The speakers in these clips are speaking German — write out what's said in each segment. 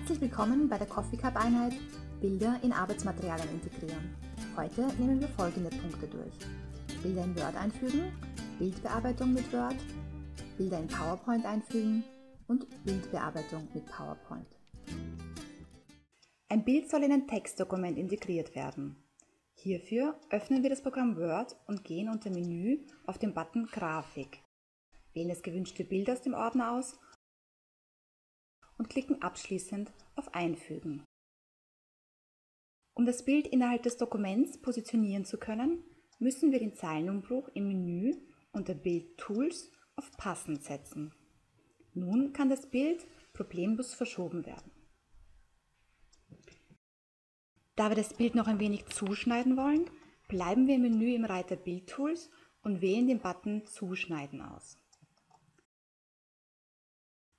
Herzlich willkommen bei der CoffeeCup-Einheit Bilder in Arbeitsmaterialien integrieren. Heute nehmen wir folgende Punkte durch: Bilder in Word einfügen, Bildbearbeitung mit Word, Bilder in PowerPoint einfügen und Bildbearbeitung mit PowerPoint. Ein Bild soll in ein Textdokument integriert werden. Hierfür öffnen wir das Programm Word und gehen unter Menü auf den Button Grafik, wählen das gewünschte Bild aus dem Ordner aus und klicken abschließend auf Einfügen. Um das Bild innerhalb des Dokuments positionieren zu können, müssen wir den Zeilenumbruch im Menü unter Bild Tools auf Passend setzen. Nun kann das Bild problemlos verschoben werden. Da wir das Bild noch ein wenig zuschneiden wollen, bleiben wir im Menü im Reiter Bild Tools und wählen den Button Zuschneiden aus.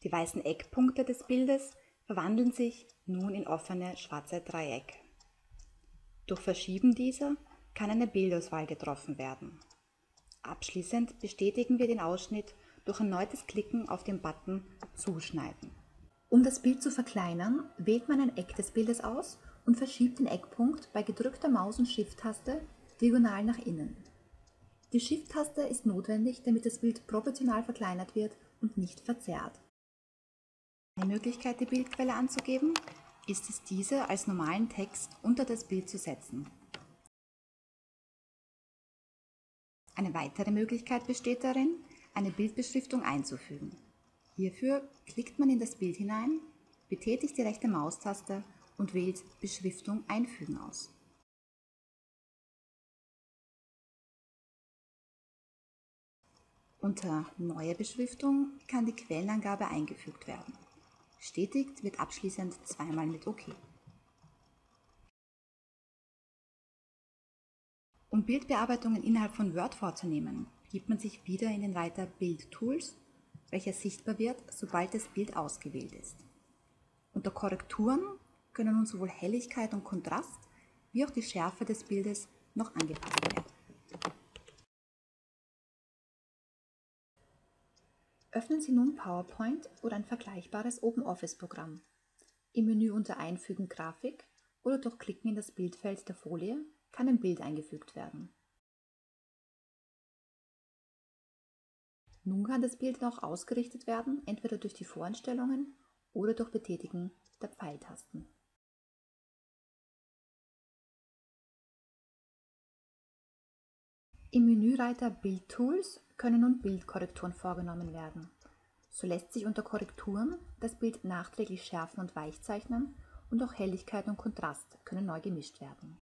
Die weißen Eckpunkte des Bildes verwandeln sich nun in offene schwarze Dreiecke. Durch Verschieben dieser kann eine Bildauswahl getroffen werden. Abschließend bestätigen wir den Ausschnitt durch erneutes Klicken auf den Button Zuschneiden. Um das Bild zu verkleinern, wählt man ein Eck des Bildes aus und verschiebt den Eckpunkt bei gedrückter Maus- und Shift-Taste diagonal nach innen. Die Shift-Taste ist notwendig, damit das Bild proportional verkleinert wird und nicht verzerrt. Eine Möglichkeit, die Bildquelle anzugeben, ist es, diese als normalen Text unter das Bild zu setzen. Eine weitere Möglichkeit besteht darin, eine Bildbeschriftung einzufügen. Hierfür klickt man in das Bild hinein, betätigt die rechte Maustaste und wählt Beschriftung einfügen aus. Unter Neue Beschriftung kann die Quellenangabe eingefügt werden. Bestätigt wird abschließend zweimal mit OK. Um Bildbearbeitungen innerhalb von Word vorzunehmen, gibt man sich wieder in den Reiter Bild Tools, welcher sichtbar wird, sobald das Bild ausgewählt ist. Unter Korrekturen können nun sowohl Helligkeit und Kontrast wie auch die Schärfe des Bildes noch angepasst werden. Öffnen Sie nun PowerPoint oder ein vergleichbares OpenOffice-Programm. Im Menü unter Einfügen Grafik oder durch Klicken in das Bildfeld der Folie kann ein Bild eingefügt werden. Nun kann das Bild noch ausgerichtet werden, entweder durch die Voreinstellungen oder durch Betätigen der Pfeiltasten. Im Menüreiter Bild Tools können nun Bildkorrekturen vorgenommen werden. So lässt sich unter Korrekturen das Bild nachträglich schärfen und weich zeichnen und auch Helligkeit und Kontrast können neu gemischt werden.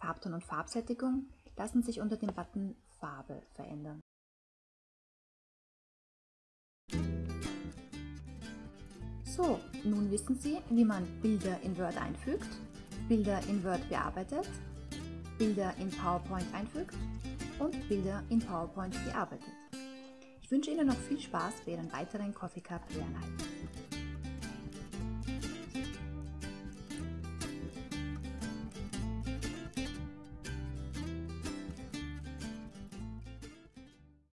Farbton und Farbsättigung lassen sich unter dem Button Farbe verändern. So, nun wissen Sie, wie man Bilder in Word einfügt, Bilder in Word bearbeitet, Bilder in PowerPoint einfügt und Bilder in PowerPoint bearbeitet. Ich wünsche Ihnen noch viel Spaß bei Ihren weiteren CoffeeCup-Lehreinheiten.